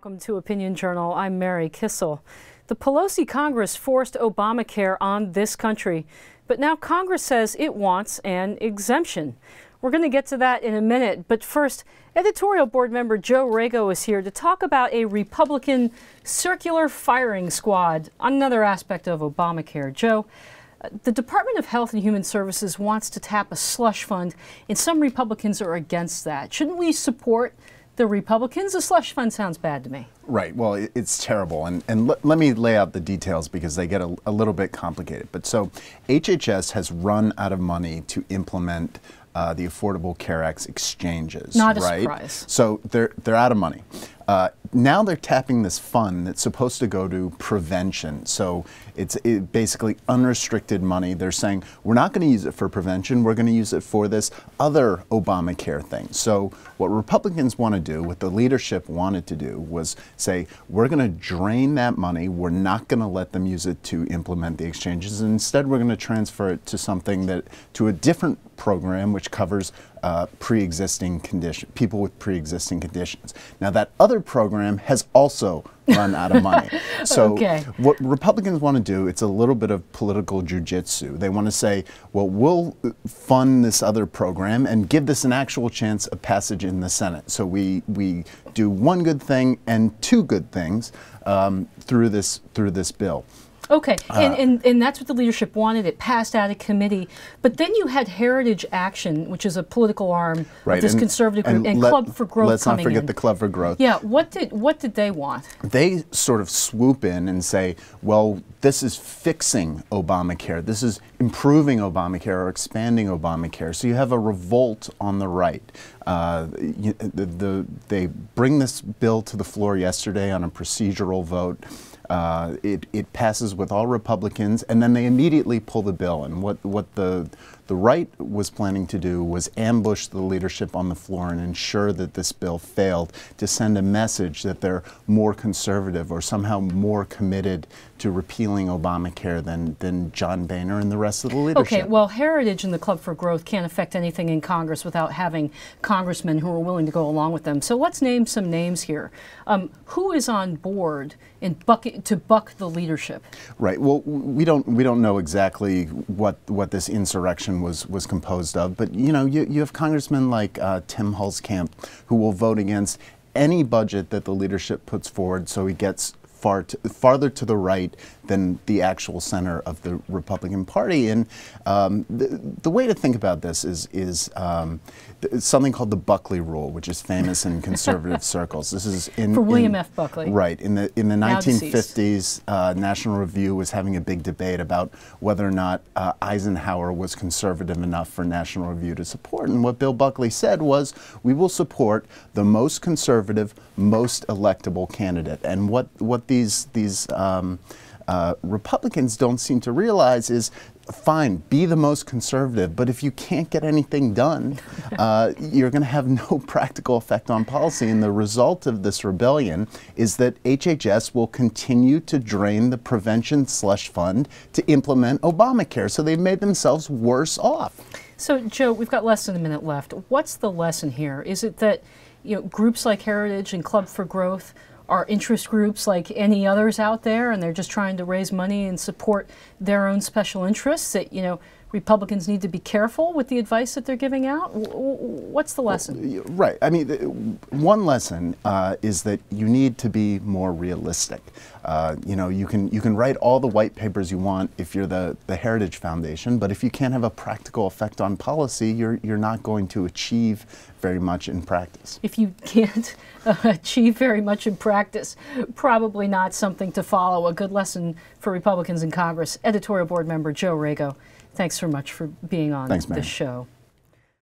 Welcome to Opinion Journal. I'm Mary Kissel. The Pelosi Congress forced Obamacare on this country, but now Congress says it wants an exemption. We're going to get to that in a minute, but first, editorial board member Joe Rago is here to talk about a Republican circular firing squad, another aspect of Obamacare. Joe, the Department of Health and Human Services wants to tap a slush fund, and some Republicans are against that. Shouldn't we support the Republicans? A slush fund sounds bad to me. Right. Well, it's terrible. And let me lay out the details because they get a little bit complicated. But so HHS has run out of money to implement the Affordable Care Act's exchanges. Not a surprise. So they're out of money. Now they're tapping this fund that's supposed to go to prevention. So it's basically unrestricted money. They're saying, we're not going to use it for prevention. We're going to use it for this other Obamacare thing. So what Republicans want to do, what the leadership wanted to do, was say, we're going to drain that money. We're not going to let them use it to implement the exchanges. And instead, we're going to transfer it to something to a different program, which covers pre-existing condition, people with pre-existing conditions. Now that other program has also run out of money. So what Republicans want to do, it's a little bit of political jujitsu. They want to say, well, we'll fund this other program and give this an actual chance of passage in the Senate. So we do one good thing and two good things through this bill. Okay, and that's what the leadership wanted. It passed out of committee. But then you had Heritage Action, which is a political arm of this conservative group, and Club for Growth. Let's not forget the Club for Growth. Yeah, what did they want? They sort of swoop in and say, well, this is fixing Obamacare. This is improving Obamacare or expanding Obamacare. So you have a revolt on the right. They bring this bill to the floor yesterday on a procedural vote. It passes with all Republicans, and then they immediately pull the bill. And what the right was planning to do was ambush the leadership on the floor and ensure that this bill failed, to send a message that they're more conservative or somehow more committed to repealing Obamacare than John Boehner and the rest of the leadership. Okay, well, Heritage and the Club for Growth can't affect anything in Congress without having congressmen who are willing to go along with them. So let's name some names here. Who is on board to buck the leadership? Right. Well, we don't know exactly what this insurrection was composed of, but you know, you have congressmen like Tim Hulskamp, who will vote against any budget that the leadership puts forward, so he gets farther to the right than the actual center of the Republican Party. And the way to think about this is something called the Buckley Rule, which is famous in conservative circles. This is for William F. Buckley. Right. In the 1950s, National Review was having a big debate about whether or not Eisenhower was conservative enough for National Review to support. And what Bill Buckley said was, we will support the most conservative, most electable candidate. And what these Republicans don't seem to realize is, fine, be the most conservative, but if you can't get anything done, you're going to have no practical effect on policy. And the result of this rebellion is that HHS will continue to drain the prevention slush fund to implement Obamacare. So they've made themselves worse off. So, Joe, we've got less than a minute left. What's the lesson here? Is it that, you know, groups like Heritage and Club for Growth are interest groups like any others out there, and they're just trying to raise money and support their own special interests? That, you know, Republicans need to be careful with the advice that they're giving out? What's the lesson? Right. I mean, one lesson is that you need to be more realistic. You know, you can write all the white papers you want if you're the Heritage Foundation, but if you can't have a practical effect on policy, you're not going to achieve very much in practice. If you can't achieve very much in practice, probably not something to follow. A good lesson for Republicans in Congress. Editorial board member Joe Rago, thanks so much for being on this show.